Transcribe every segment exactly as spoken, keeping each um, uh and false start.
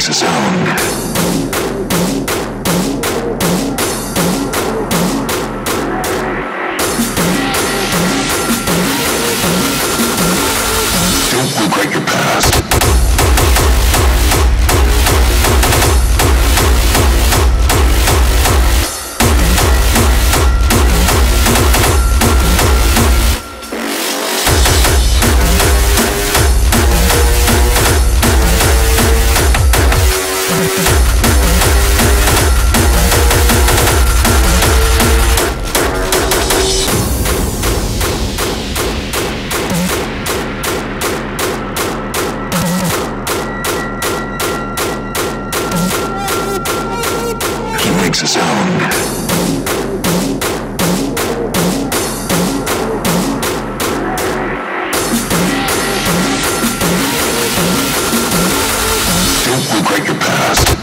makes a sound. Makes a sound. Don't regret your past.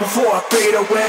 before I fade away.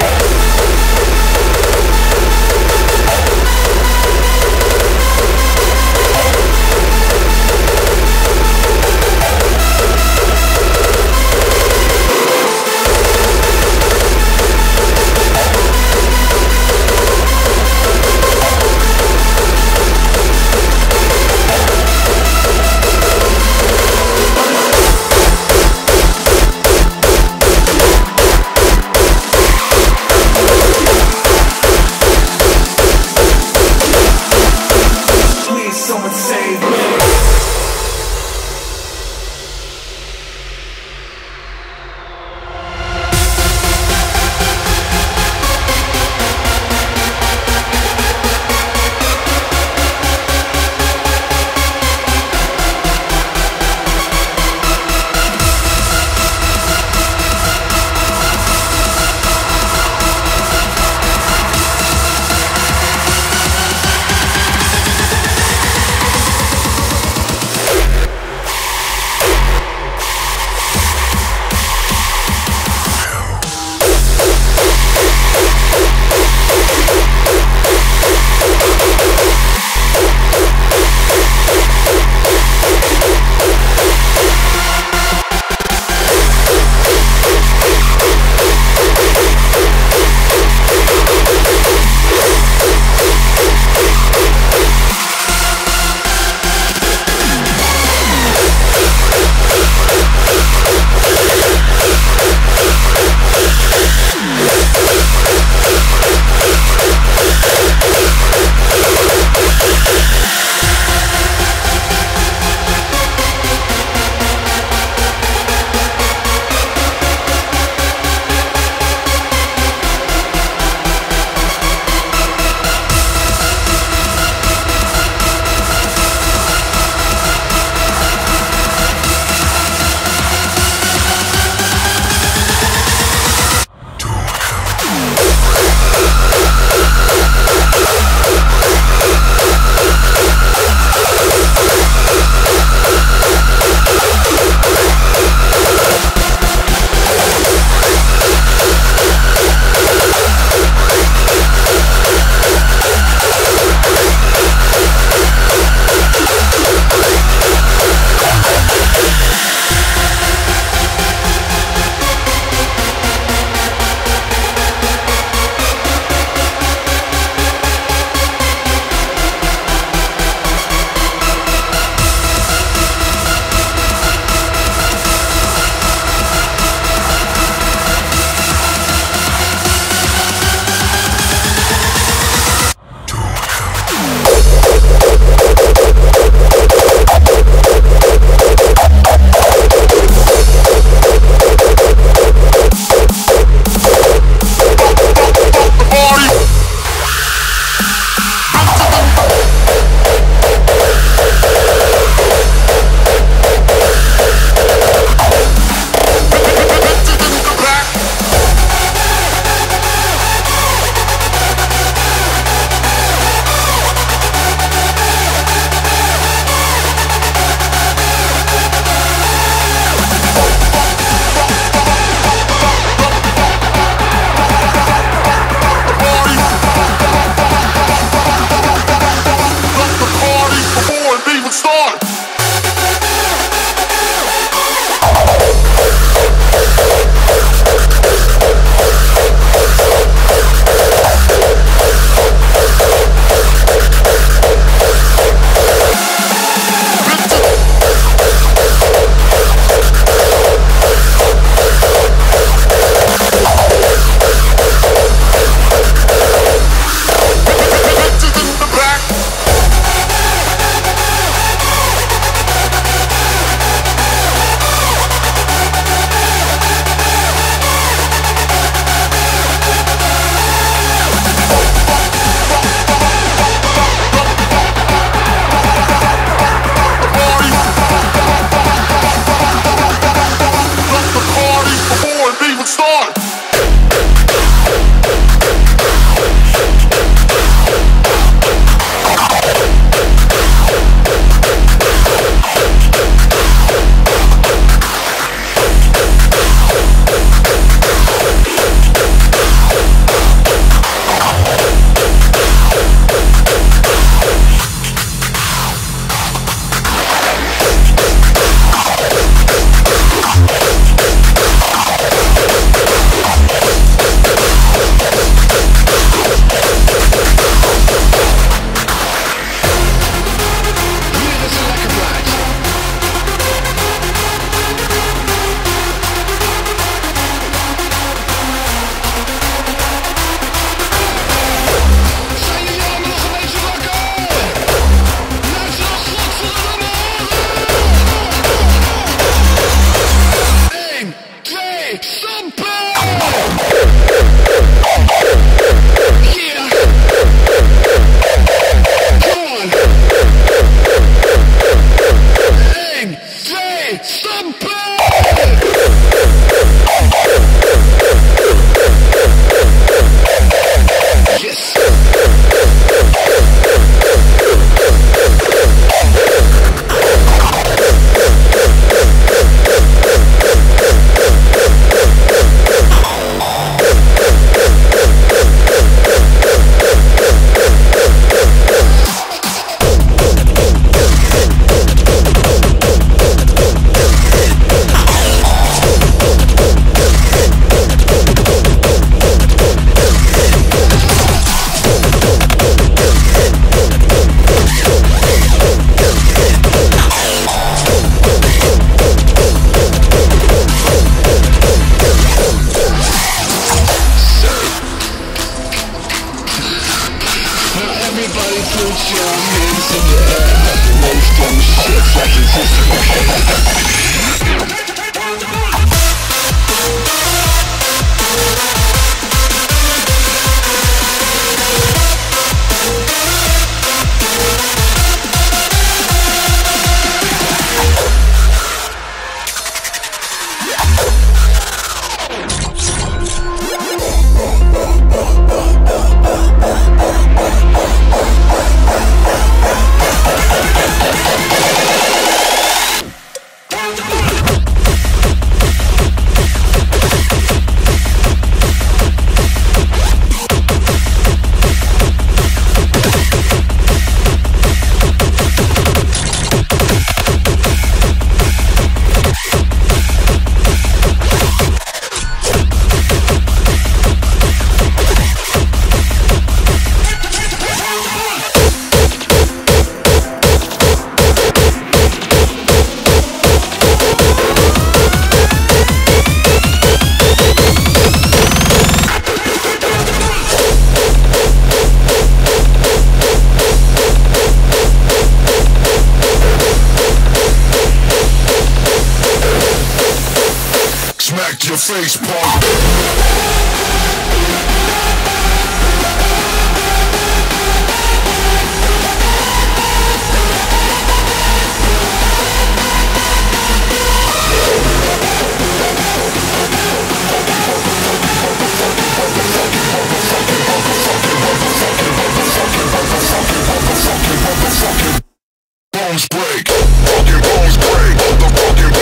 Break. Fucking bones break. Fucking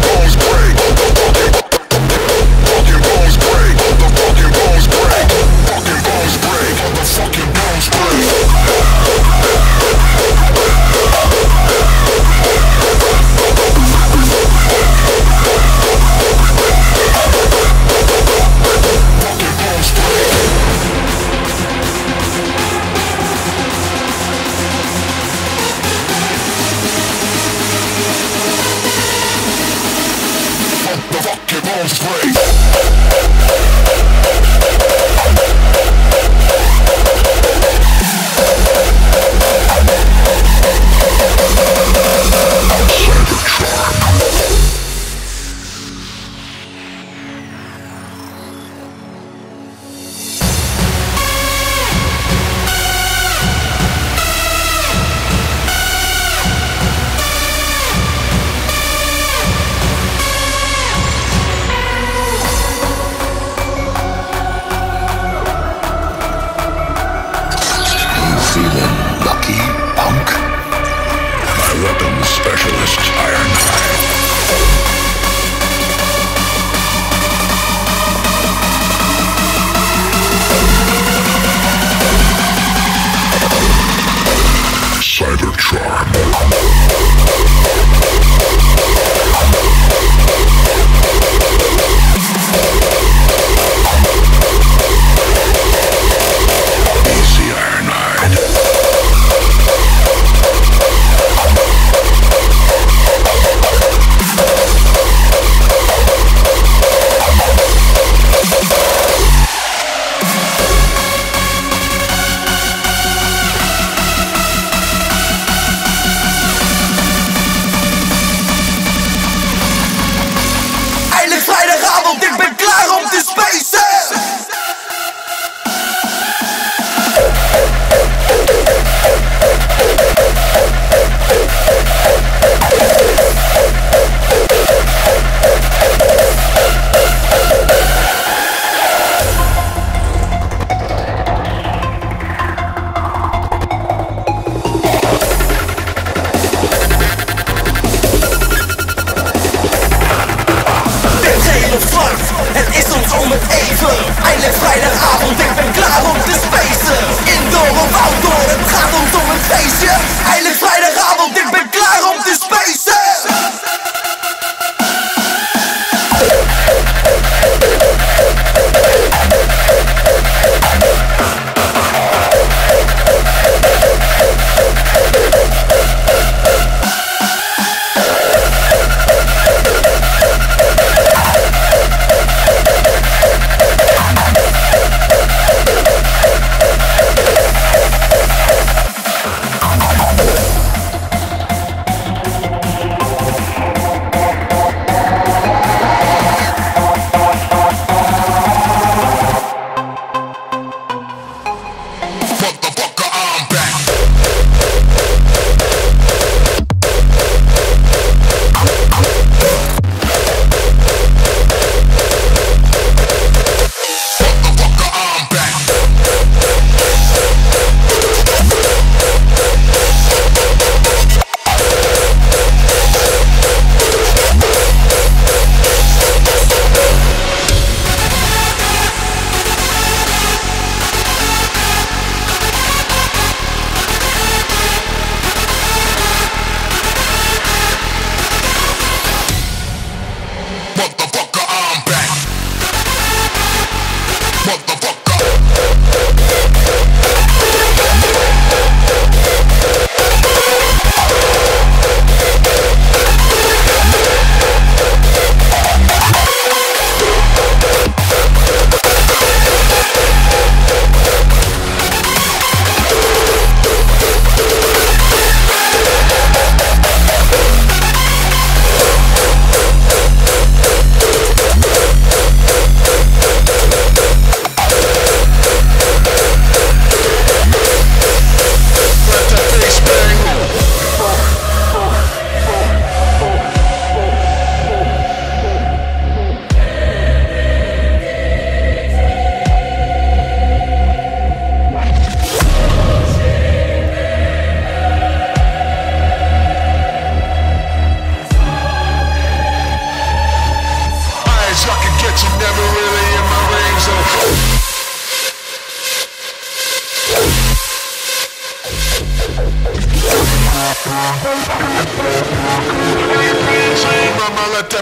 bones break. Fucking bones break.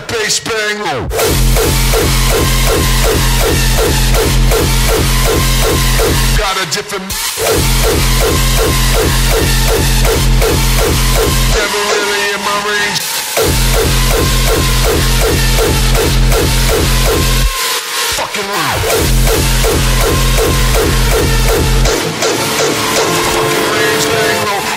bass bang. Got a different. Never really in my range. Fucking loud. Fucking range bang.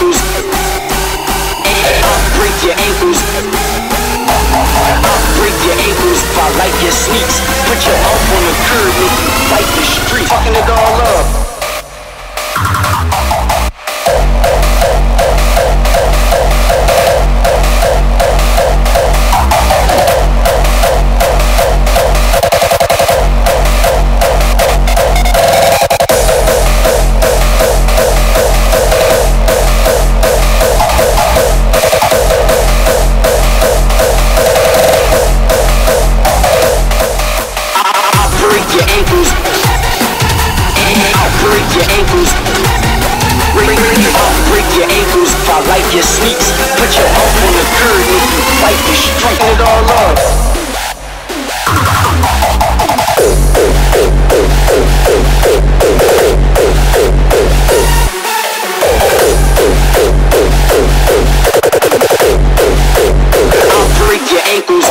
ankles. I'll break your ankles. I'll break your ankles if I like your sneaks. Put your mouth on the curb, make you fight the street. Fucking it all up. I'll break your ankles.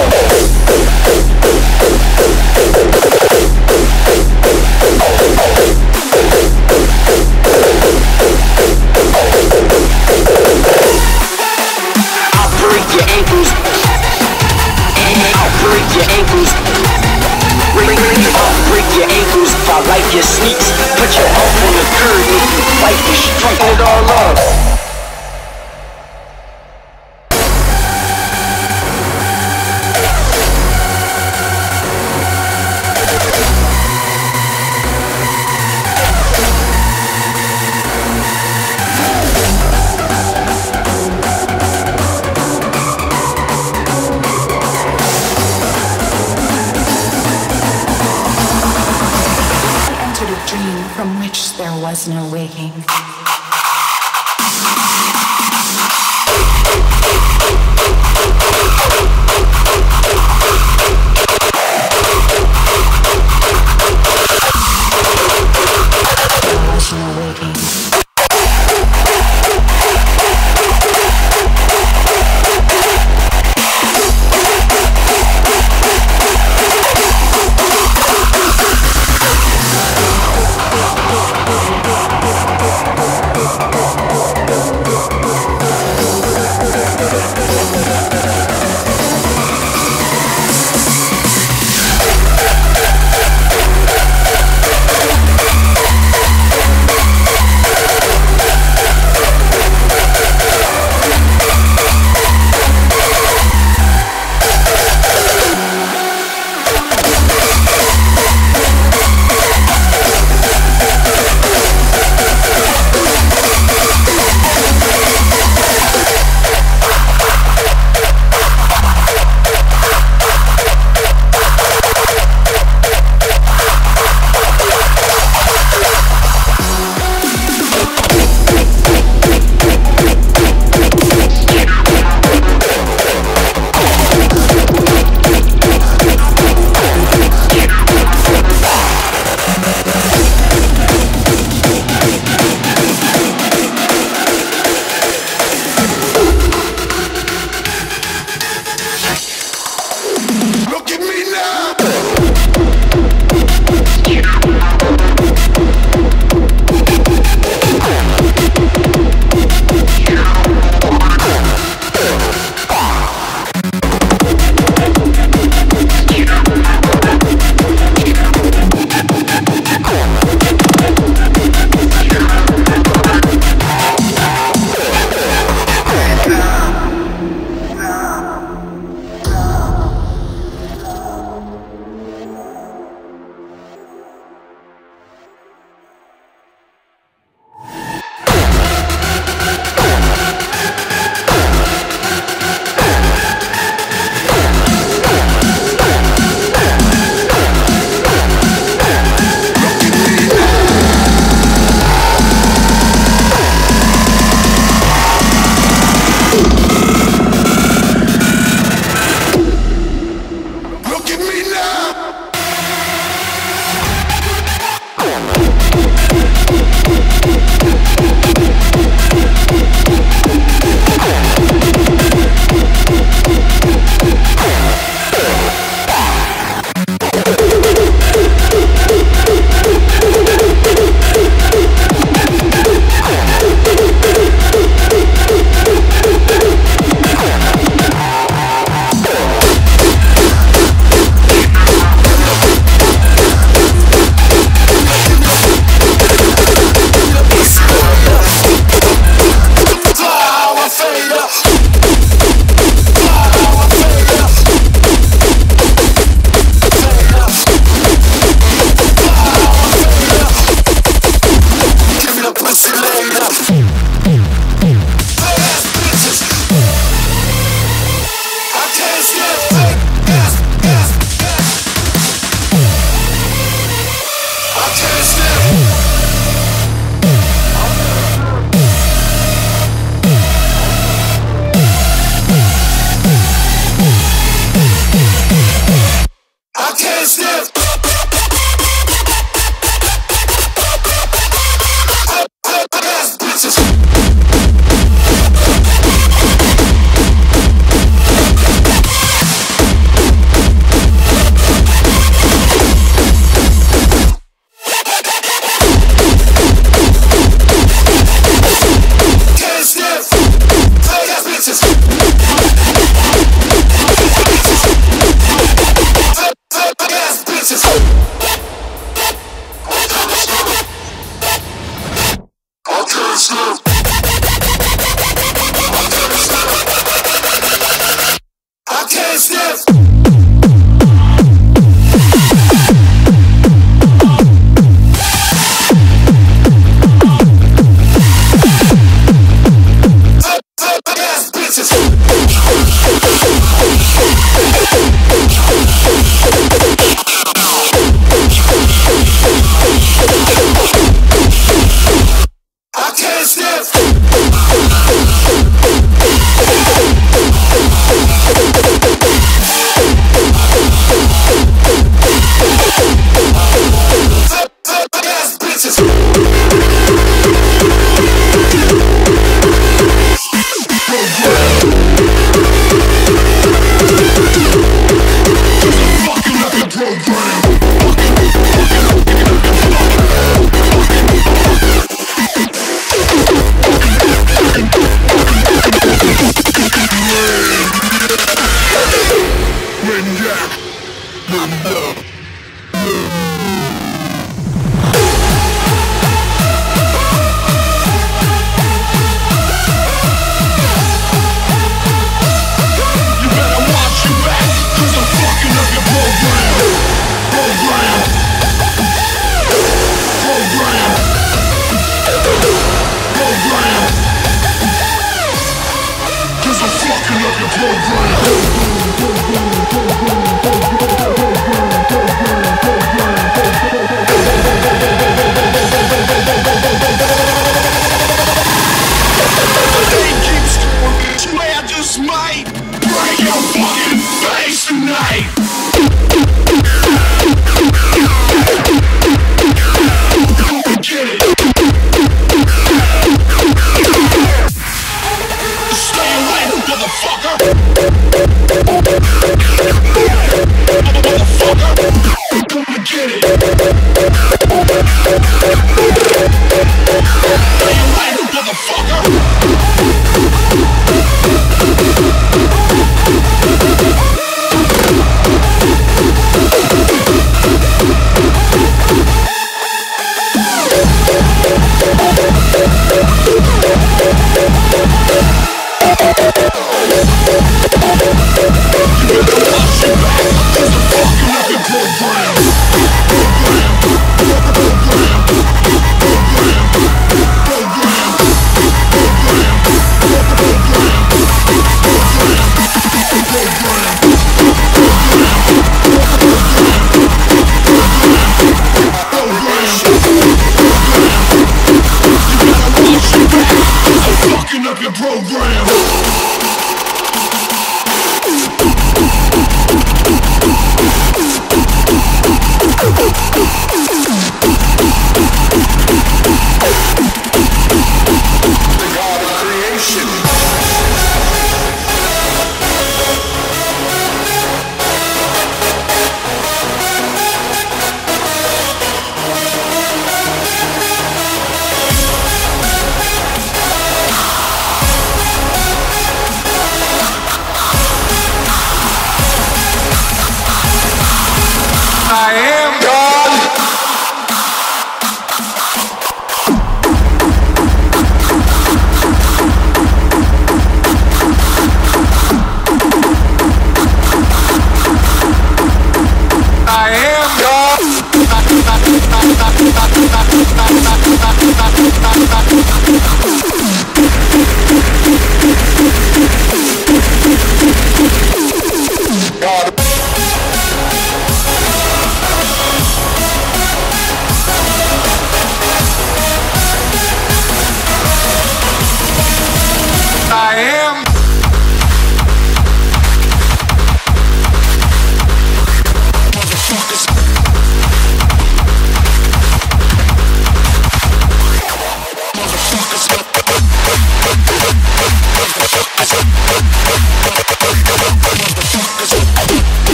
No!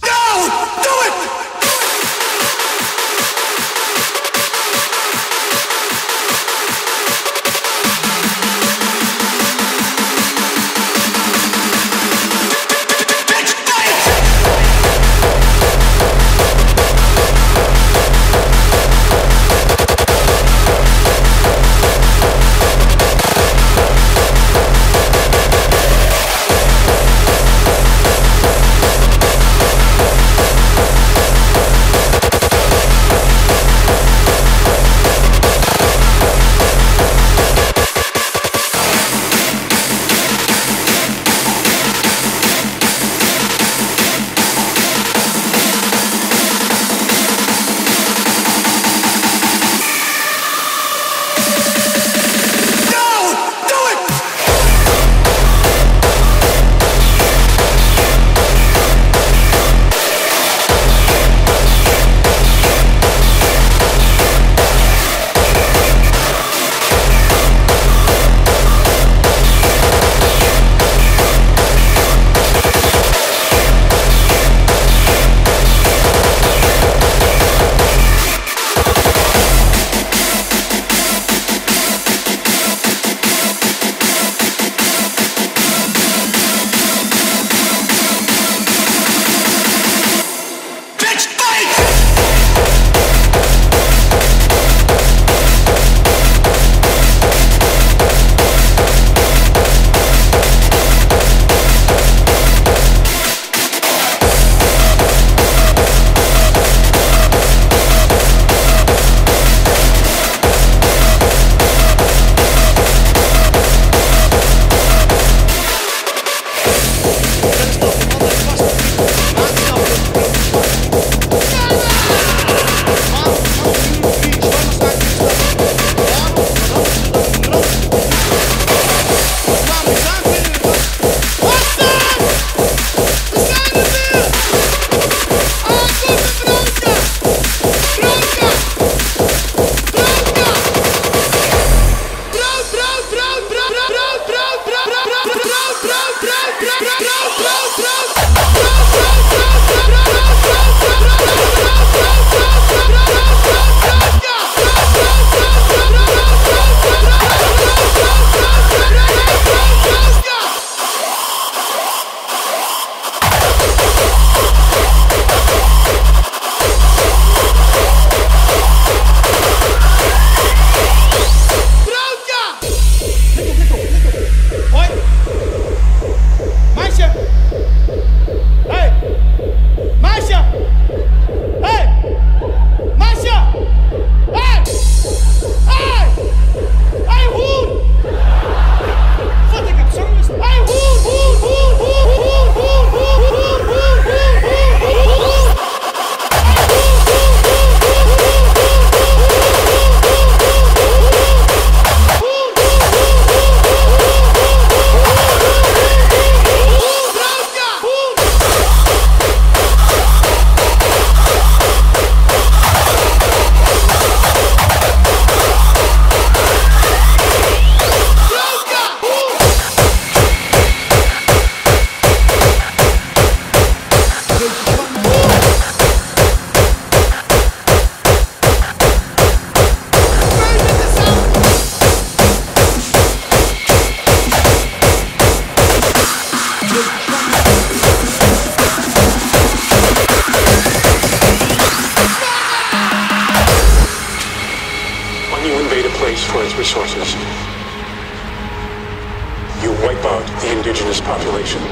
Do it! resources. You wipe out the indigenous population.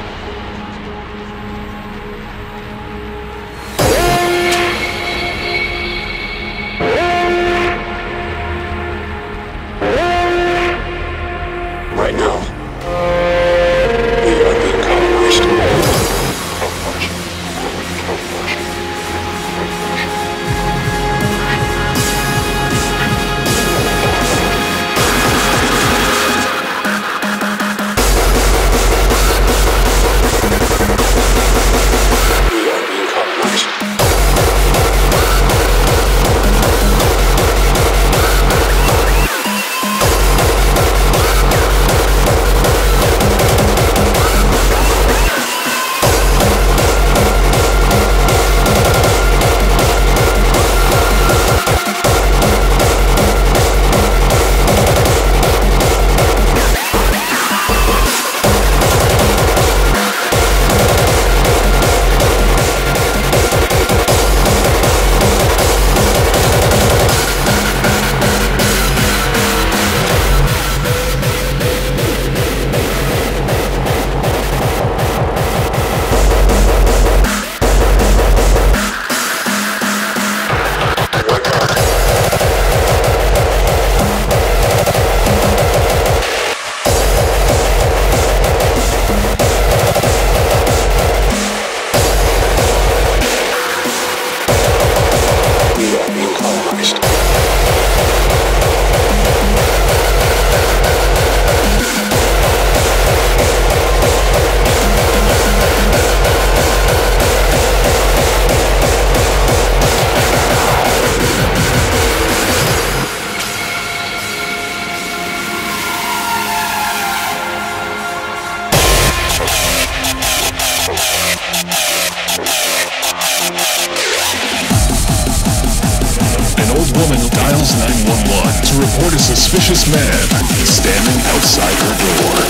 Report a suspicious man standing outside her door.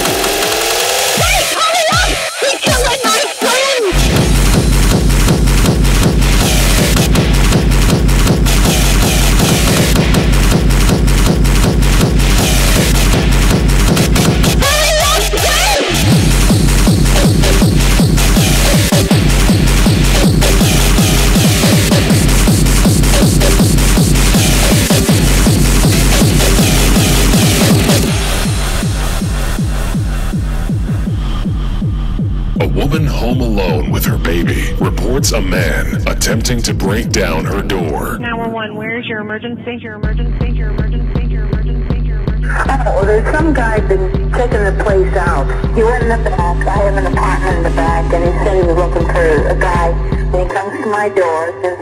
Hey, hurry up! He's killing my friend! Hurry up, Dave! A woman home alone with her baby reports a man attempting to break down her door. nine one one, where is your emergency? Your emergency, your emergency, your emergency, your emergency. Oh, there's some guy been checking the place out. He went in the back. I have an apartment in the back, and he said he was looking for a guy. When he comes to my door,